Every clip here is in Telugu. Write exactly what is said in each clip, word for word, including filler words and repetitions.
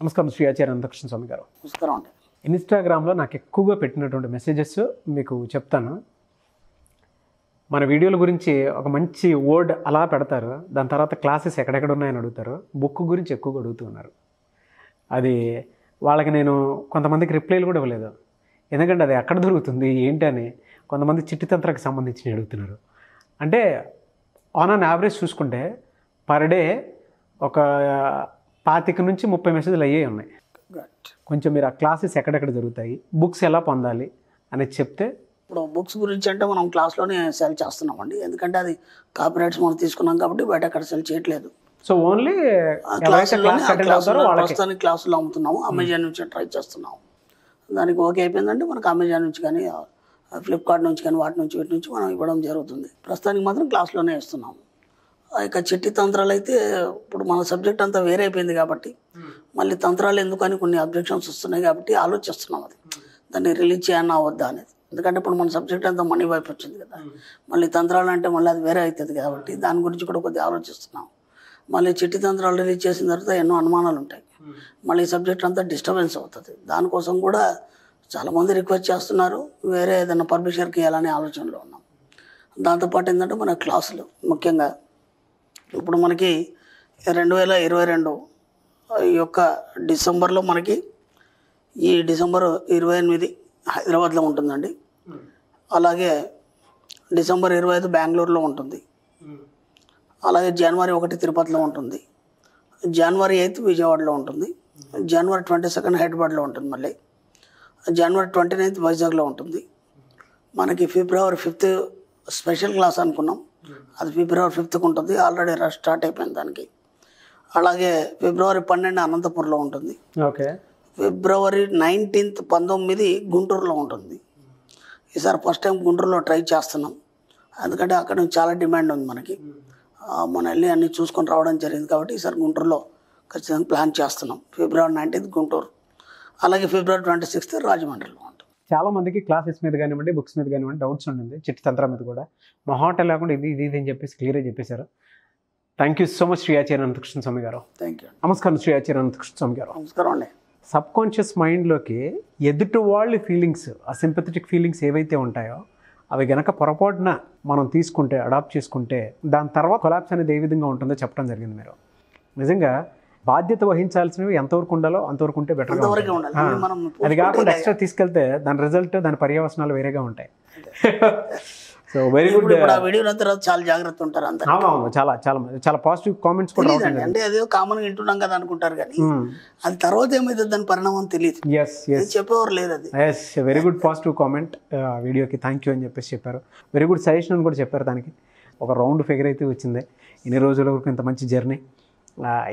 Namaskaram Shri Anantha Krishna Swamy garu. Namaskaram. Instagram lo naaku ekkuva pettinatundi messages meeku cheptanu. మన వీడియోల గురించి ఒక మంచి వర్డ్ అలా పెడతారు, దాని తర్వాత క్లాసెస్ ఎక్కడెక్కడ ఉన్నాయని అడుగుతారు, బుక్ గురించి ఎక్కువగా అడుగుతున్నారు. అది వాళ్ళకి నేను కొంతమందికి రిప్లైలు కూడా ఇవ్వలేదు, ఎందుకంటే అది ఎక్కడ దొరుకుతుంది ఏంటని. కొంతమంది చిట్టితంత్రానికి సంబంధించి అడుగుతున్నారు. అంటే ఆన్ ఆన్ యావరేజ్ చూసుకుంటే పర్ డే ఒక పాతిక నుంచి ముప్పై మెసేజ్లు అయ్యే ఉన్నాయి. కొంచెం మీరు ఆ క్లాసెస్ ఎక్కడెక్కడ జరుగుతాయి, బుక్స్ ఎలా పొందాలి అనేది చెప్తే. ఇప్పుడు బుక్స్ గురించి అంటే మనం క్లాస్లోనే సెల్ చేస్తున్నామండి, ఎందుకంటే అది కాపీరైట్స్ మనం తీసుకున్నాం కాబట్టి బయట అక్కడ సెల్ చేయట్లేదు. సో ఓన్లీ ప్రస్తుతానికి క్లాసులు అమ్ముతున్నాము, అమెజాన్ నుంచి ట్రై చేస్తున్నాము. దానికి ఓకే అయిపోయిందంటే మనకు అమెజాన్ నుంచి కానీ ఫ్లిప్కార్ట్ నుంచి కానీ వాటి నుంచి వీటి నుంచి మనం ఇవ్వడం జరుగుతుంది. ప్రస్తుతానికి మాత్రం క్లాస్లోనే ఇస్తున్నాము. ఇక చిట్టి తంత్రాలు అయితే ఇప్పుడు మన సబ్జెక్ట్ అంతా వేరే అయిపోయింది కాబట్టి మళ్ళీ తంత్రాలు ఎందుకని కొన్ని అబ్జెక్షన్స్ వస్తున్నాయి కాబట్టి ఆలోచిస్తున్నాం అది దాన్ని రిలీజ్ చేయనా వద్దా అనేది. ఎందుకంటే ఇప్పుడు మన సబ్జెక్ట్ అంతా మనీ వైపు వచ్చింది కదా, మళ్ళీ తంత్రాలు అంటే మళ్ళీ అది వేరే అవుతుంది కాబట్టి దాని గురించి కూడా కొద్దిగా ఆలోచిస్తున్నాం. మళ్ళీ చిట్టి తంత్రాలు రిలీజ్ చేసిన తర్వాత ఎన్నో అనుమానాలు ఉంటాయి, మళ్ళీ సబ్జెక్ట్ అంతా డిస్టర్బెన్స్ అవుతుంది. దానికోసం కూడా చాలామంది రిక్వెస్ట్ చేస్తున్నారు, వేరే ఏదైనా పబ్లిషర్కి ఇవ్వాలనే ఆలోచనలో ఉన్నాం. దాంతోపాటు ఏంటంటే మన క్లాసులు ముఖ్యంగా ఇప్పుడు మనకి రెండు వేల ఇరవై రెండు యొక్క డిసెంబర్లో మనకి ఈ డిసెంబర్ ఇరవై ఎనిమిది హైదరాబాద్లో ఉంటుందండి, అలాగే డిసెంబర్ ఇరవై ఐదు బెంగళూరులో ఉంటుంది, అలాగే జనవరి ఒకటి తిరుపతిలో ఉంటుంది, జనవరి ఎయిత్ విజయవాడలో ఉంటుంది, జనవరి ట్వంటీ సెకండ్ హైదరాబాద్లో ఉంటుంది, మళ్ళీ జనవరి ట్వంటీ నైన్త్ వైజాగ్లో ఉంటుంది. మనకి ఫిబ్రవరి ఫిఫ్త్ స్పెషల్ క్లాస్ అనుకున్నాం, అది ఫిబ్రవరి ఫిఫ్త్కి ఉంటుంది, ఆల్రెడీ రష్ స్టార్ట్ అయిపోయింది దానికి. అలాగే ఫిబ్రవరి పన్నెండు అనంతపూర్లో ఉంటుంది, ఓకే. ఫిబ్రవరి నైన్టీన్త్ పంతొమ్మిది గుంటూరులో ఉంటుంది. ఈసారి ఫస్ట్ టైం గుంటూరులో ట్రై చేస్తున్నాం, ఎందుకంటే అక్కడ చాలా డిమాండ్ ఉంది మనకి, మనం వెళ్ళి అన్నీ చూసుకొని రావడం జరిగింది కాబట్టి ఈసారి గుంటూరులో ఖచ్చితంగా ప్లాన్ చేస్తున్నాం. ఫిబ్రవరి నైన్టీన్త్ గుంటూరు, అలాగే ఫిబ్రవరి ట్వంటీ సిక్స్త్ రాజమండ్రిలో ఉంటుంది. చాలామందికి క్లాసెస్ మీద కానివ్వండి, బుక్స్ మీద కానివ్వండి డౌట్స్ ఉంటుంది, చిట్టి తంత్రం మీద కూడా. మా హోటల్ లేకుండా ఇది ఇది ఇది అని చెప్పేసి క్లియర్గా చెప్పేశారు. Thank you so much Shri Anantha Krishna Swamy garu. Thank you. నమస్కారం శ్రీ అనంత కృష్ణ స్వామి గారు. నమస్కారం అండి. సబ్కాన్షియస్ మైండ్లోకి ఎదుటి వాళ్ళ ఫీలింగ్స్, ఆ సింపథెటిక్ ఫీలింగ్స్ ఏవైతే ఉంటాయో అవి గనక పొరపాటున మనం తీసుకుంటే, అడాప్ట్ చేసుకుంటే దాని తర్వాత కొలాప్స్ అనేది ఏ విధంగా ఉంటుందో చెప్పడం జరిగింది. మీరు నిజంగా బాధ్యత వహించాల్సినవి ఎంతవరకు ఉండాలో అంతవరకు ఉంటే బెటర్. అది కాకుండా ఎక్స్ట్రా తీసుకెళ్తే దాని రిజల్ట్, దాని పర్యవసనాలు వేరేగా ఉంటాయి. So very good. చాలా జాగ్రత్త ఉంటారు, చాలా చాలా చాలా పాజిటివ్ కామెంట్స్ కూడా ఉంటాయి. అంటే అదే కామన్ గా వింటున్నాం కదా అనుకుంటారు, కానీ అది తర్వాత ఏమైతే దాని పరిణామం తెలియదు, చెప్పేవారు లేదు. అది yes very good positive comment వీడియోకి థ్యాంక్ యూ అని చెప్పేసి చెప్పారు. వెరీ గుడ్ సజెషన్ అని కూడా చెప్పారు. దానికి ఒక రౌండ్ ఫిగర్ అయితే వచ్చింది. ఇన్ని రోజుల వరకు ఇంత మంచి జర్నీ,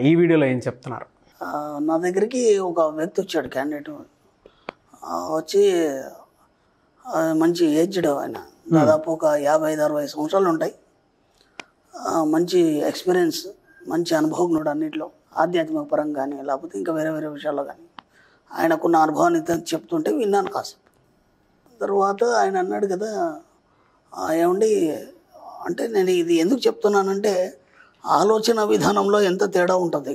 ఈ వీడియోలో ఏం చెప్తున్నారు? నా దగ్గరికి ఒక వ్యక్తి వచ్చాడు, క్యాండిడేట్ వచ్చి మంచి ఏజ్డ్ ఆయన, దాదాపు ఒక యాభై ఐదు అరవై సంవత్సరాలు ఉంటాయి, మంచి ఎక్స్పీరియన్స్, మంచి అనుభవజ్ఞుడు అన్నింటిలో, ఆధ్యాత్మిక పరంగా కానీ లేకపోతే ఇంకా వేరే వేరే విషయాల్లో కానీ ఆయనకున్న అనుభవాన్ని చెప్తుంటే విన్నాను కాసేపు. తర్వాత ఆయన అన్నాడు కదా, ఏమండి అంటే నేను ఇది ఎందుకు చెప్తున్నానంటే ఆలోచన విధానంలో ఎంత తేడా ఉంటుంది.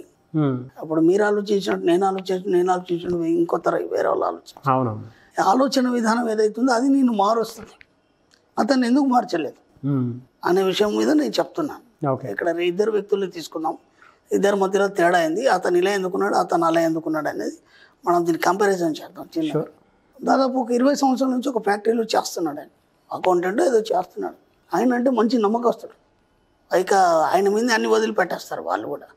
అప్పుడు మీరు ఆలోచించినట్టు నేను ఆలోచించినట్టు నేను ఆలోచించినట్టు ఇంకో తర వేరే వాళ్ళు ఆలోచించ ఆలోచన విధానం ఏదైతుందో అది నేను మారుస్తుంది, అతను ఎందుకు మార్చలేదు అనే విషయం మీద నేను చెప్తున్నాను. ఇక్కడ ఇద్దరు వ్యక్తులు తీసుకున్నాం, ఇద్దరి మధ్యలో తేడా అయింది, అతను ఇలా ఎందుకున్నాడు అతను అలా ఎందుకున్నాడు అనేది మనం దీన్ని కంపారిజన్ చేద్దాం. చిన్న దాదాపు ఒక ఇరవై సంవత్సరాల నుంచి ఒక ఫ్యాక్టరీలో చేస్తున్నాడు ఆయన, అకౌంటెంట్ ఏదో చేస్తున్నాడు. ఆయన అంటే మంచి నమ్మకస్తుడు, ఇక ఆయన మీద అన్ని వదిలిపెట్టేస్తారు వాళ్ళు కూడా,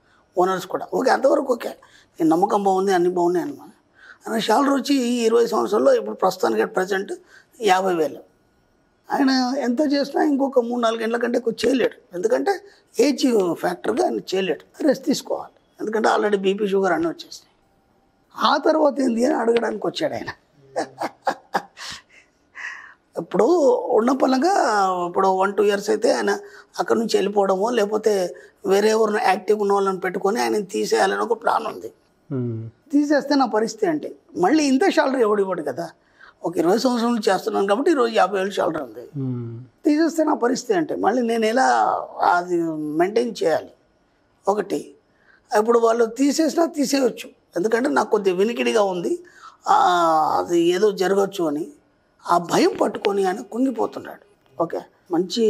ఓనర్స్ కూడా. ఓకే, అంతవరకు ఓకే, నేను నమ్మకం బాగుంది అన్ని బాగున్నాయి అనమాట. ఆయన శాలరీ వచ్చి ఈ ఇరవై సంవత్సరాల్లో ఇప్పుడు ప్రస్తుతానికి ప్రజెంట్ యాభై వేలు. ఆయన ఎంత చేసినా ఇంకొక మూడు నాలుగు గంటల కంటే ఎక్కువ చేయలేడు, ఎందుకంటే ఏజ్ ఫ్యాక్టర్గా ఆయన చేయలేడు, రెస్ట్ తీసుకోవాలి, ఎందుకంటే ఆల్రెడీ బీపీ షుగర్ అన్నీ వచ్చేసినాయి. ఆ తర్వాత ఏంది అని అడగడానికి వచ్చాడు ఆయన. ఇప్పుడు ఉన్న పనులుగా ఇప్పుడు వన్ టూ ఇయర్స్ అయితే ఆయన అక్కడి నుంచి వెళ్ళిపోవడమో లేకపోతే వేరే ఎవరిని యాక్టివ్ ఉన్న వాళ్ళని పెట్టుకొని ఆయన తీసేయాలని ఒక ప్లాన్ ఉంది. తీసేస్తే నా పరిస్థితి అంటే మళ్ళీ ఇంత శాలరీ ఎవడు ఇవ్వడు కదా, ఒక ఇరవై సంవత్సరాలు చేస్తున్నాను కాబట్టి ఈరోజు యాభై వేలు శాలరీ ఉంది, తీసేస్తే నా పరిస్థితి అంటే మళ్ళీ నేను ఎలా అది మెయింటైన్ చేయాలి ఒకటి. ఇప్పుడు వాళ్ళు తీసేసినా తీసేయచ్చు, ఎందుకంటే నాకు కొద్దిగా వినికిడిగా ఉంది, అది ఏదో జరగచ్చు అని ఆ భయం పట్టుకొని ఆయన కుంగిపోతున్నాడు. ఓకే, మంచి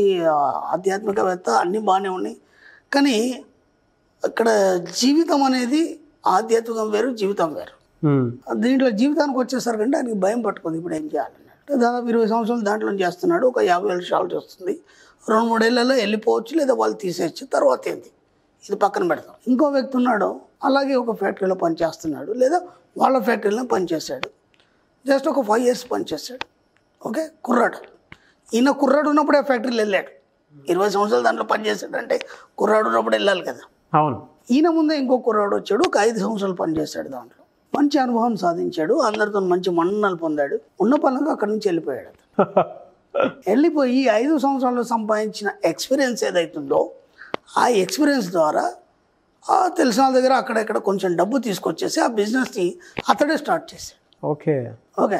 ఆధ్యాత్మికవేత్త, అన్నీ బాగానే ఉన్నాయి, కానీ అక్కడ జీవితం అనేది ఆధ్యాత్మికం వేరు, జీవితం వేరు. దీంట్లో జీవితానికి వచ్చేసరికంటే ఆయనకి భయం పట్టుకుంది, ఇప్పుడు ఏం చేయాలన్నాడు. దాదాపు ఇరవై సంవత్సరాలు దాంట్లో చేస్తున్నాడు, ఒక యాభై ఏళ్ళు షాల్స్ వస్తుంది, రెండు మూడేళ్లలో వెళ్ళిపోవచ్చు, లేదా వాళ్ళు తీసేయచ్చు, తర్వాత ఏంది ఇది పక్కన పెడతాం. ఇంకో వ్యక్తి ఉన్నాడు, అలాగే ఒక ఫ్యాక్టరీలో పనిచేస్తున్నాడు, లేదా వాళ్ళ ఫ్యాక్టరీలో పనిచేశాడు, జస్ట్ ఒక ఫైవ్ ఇయర్స్ పనిచేశాడు. ఓకే, కుర్రాడు, ఈయన కుర్రాడు ఉన్నప్పుడే ఆ ఫ్యాక్టరీలో వెళ్ళాడు. ఇరవై సంవత్సరాలు దాంట్లో పనిచేశాడు అంటే కుర్రాడు ఉన్నప్పుడు వెళ్ళాలి కదా. అవును, ఈయన ముందే ఇంకో కుర్రాడు వచ్చాడు, ఒక ఐదు సంవత్సరాలు పనిచేశాడు, దాంట్లో మంచి అనుభవం సాధించాడు, అందరితో మంచి మన్ననలు పొందాడు, ఉన్న పనులకు అక్కడి నుంచి వెళ్ళిపోయాడు. వెళ్ళిపోయి ఐదు సంవత్సరాల్లో సంపాదించిన ఎక్స్పీరియన్స్ ఏదైతుందో ఆ ఎక్స్పీరియన్స్ ద్వారా ఆ తెలిసిన వాళ్ళ దగ్గర అక్కడెక్కడ కొంచెం డబ్బు తీసుకొచ్చేసి ఆ బిజినెస్ని అతడే స్టార్ట్ చేశాడు. ఓకే ఓకే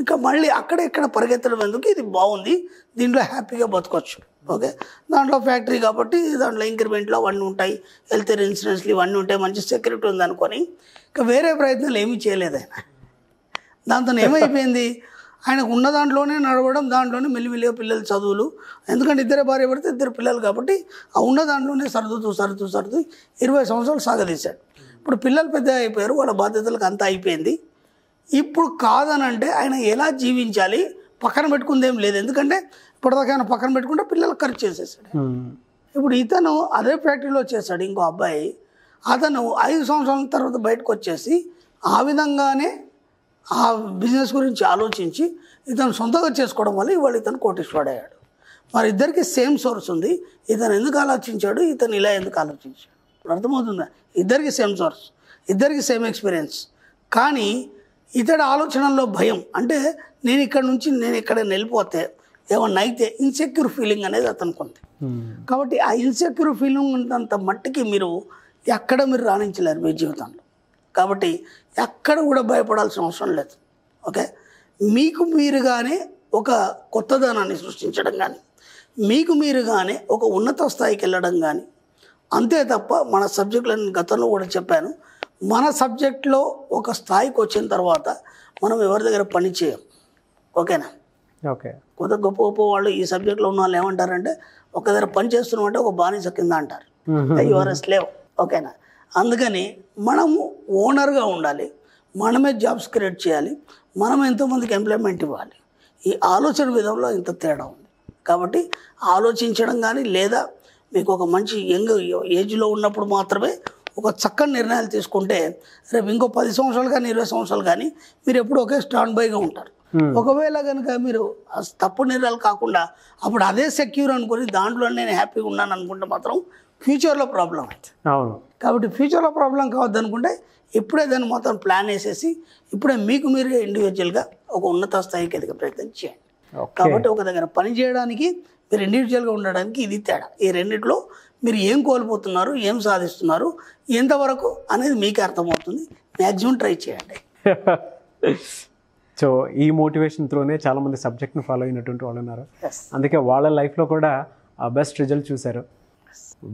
ఇంకా మళ్ళీ అక్కడ ఇక్కడ పరిగెత్తడం ఎందుకు, ఇది బాగుంది, దీంట్లో హ్యాపీగా బతకొచ్చు. ఓకే, దాంట్లో ఫ్యాక్టరీ కాబట్టి దాంట్లో ఇంక్రిమెంట్లు అవన్నీ ఉంటాయి, హెల్త్ ఇన్సూరెన్స్లు ఇవన్నీ ఉంటాయి, మంచి సెక్యూరిటీ ఉందనుకొని ఇంకా వేరే ప్రయత్నాలు ఏమీ చేయలేదు ఆయన. దాంతో ఏమైపోయింది, ఆయనకు ఉన్న దాంట్లోనే నడవడం, దాంట్లోనే మెల్లిమెల్లిగా పిల్లలు చదువులు, ఎందుకంటే ఇద్దరే భార్య పడితే ఇద్దరు పిల్లలు కాబట్టి ఆ ఉన్న దాంట్లోనే సర్దుతూ సర్దుతూ సర్దు ఇరవై సంవత్సరాలు సాగదీశాడు. ఇప్పుడు పిల్లలు పెద్ద అయిపోయారు, వాళ్ళ బాధ్యతలకు అంతా అయిపోయింది. ఇప్పుడు కాదనంటే ఆయన ఎలా జీవించాలి, పక్కన పెట్టుకుందేం లేదు, ఎందుకంటే ఇప్పటిదాకా ఆయన పక్కన పెట్టుకుంటే పిల్లలు ఖర్చు చేసేసాడు. ఇప్పుడు ఇతను అదే ఫ్యాక్టరీలో చేశాడు, ఇంకో అబ్బాయి, అతను ఐదు సంవత్సరాల తర్వాత బయటకు వచ్చేసి ఆ విధంగానే ఆ బిజినెస్ గురించి ఆలోచించి ఇతను సొంతగా చేసుకోవడం వల్ల ఇవాళ ఇతను కోటీశ్వరుడు అయ్యాడు. మరి ఇద్దరికి సేమ్ సోర్స్ ఉంది, ఇతను ఎందుకు ఆలోచించాడు, ఇతను ఇలా ఎందుకు ఆలోచించాడు, అర్థమవుతుందా? ఇద్దరికి సేమ్ సోర్స్, ఇద్దరికి సేమ్ ఎక్స్పీరియన్స్, కానీ ఇతడి ఆలోచనల్లో భయం, అంటే నేను ఇక్కడ నుంచి నేను ఇక్కడ వెళ్ళిపోతే ఏమన్నా అయితే ఇన్సెక్యూర్ ఫీలింగ్ అనేది అతనికి ఉంది. కాబట్టి ఆ ఇన్సెక్యూర్ ఫీలింగ్ ఉన్నంత మట్టికి మీరు ఎక్కడ మీరు రాణించలేరు మీ జీవితంలో. కాబట్టి ఎక్కడ కూడా భయపడాల్సిన అవసరం లేదు. ఓకే, మీకు మీరుగానే ఒక కొత్తదనాన్ని సృష్టించడం కానీ, మీకు మీరుగానే ఒక ఉన్నత స్థాయికి వెళ్ళడం కానీ, అంతే తప్ప మన సబ్జెక్టులో నేను గతంలో కూడా చెప్పాను, మన సబ్జెక్ట్లో ఒక స్థాయికి వచ్చిన తర్వాత మనం ఎవరి దగ్గర పని చేయం. ఓకేనా? ఓకే, కొత్త గొప్ప గొప్ప వాళ్ళు ఈ సబ్జెక్ట్లో ఉన్న వాళ్ళు ఏమంటారంటే, ఒక దగ్గర పని చేస్తున్నామంటే ఒక బానిస కింద అంటారు, యువర్ స్లేవ్. ఓకేనా? అందుకని మనము ఓనర్గా ఉండాలి, మనమే జాబ్స్ క్రియేట్ చేయాలి, మనం ఎంతోమందికి ఎంప్లాయ్మెంట్ ఇవ్వాలి. ఈ ఆలోచన విధంలో ఇంత తేడా ఉంది. కాబట్టి ఆలోచించడం కానీ, లేదా మీకు ఒక మంచి యంగ్ ఏజ్లో ఉన్నప్పుడు మాత్రమే ఒక చక్కని నిర్ణయాలు తీసుకుంటే రేపు ఇంకో పది సంవత్సరాలు కానీ ఇరవై సంవత్సరాలు కానీ మీరు ఎప్పుడు ఒకే స్టాండ్ బైగా ఉంటారు. ఒకవేళ కనుక మీరు తప్పు నిర్ణయాలు కాకుండా అప్పుడు అదే సెక్యూర్ అనుకుని దాంట్లో నేను హ్యాపీగా ఉన్నాను అనుకుంటే మాత్రం ఫ్యూచర్లో ప్రాబ్లం అవుతుంది. అవును, కాబట్టి ఫ్యూచర్లో ప్రాబ్లం కావద్దు అనుకుంటే ఇప్పుడే దాన్ని మొత్తం ప్లాన్ వేసేసి ఇప్పుడే మీకు మీరే ఇండివిజువల్గా ఒక ఉన్నత స్థాయికి ఎదిగే ప్రయత్నం చేయండి. కాబట్టి ఒక దగ్గర పని చేయడానికి, మీరు ఇండివిజువల్గా ఉండడానికి ఇది తేడా. ఈ రెండింటిలో మీరు ఏం కోల్పోతున్నారు, ఏం సాధిస్తున్నారు, ఎంతవరకు అనేది మీకే అర్థమవుతుంది. మ్యాక్సిమం ట్రై చేయండి. సో ఈ మోటివేషన్తోనే చాలామంది సబ్జెక్ట్ని ఫాలో అయినటువంటి వాళ్ళు ఉన్నారు, అందుకే వాళ్ళ లైఫ్లో కూడా బెస్ట్ రిజల్ట్ చూశారు.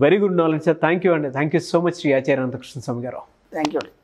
Very good knowledge sir. Thank you అండి. Thank you so much Shri Acharya Anantha Krishna Swamy garu. Thank you అండి.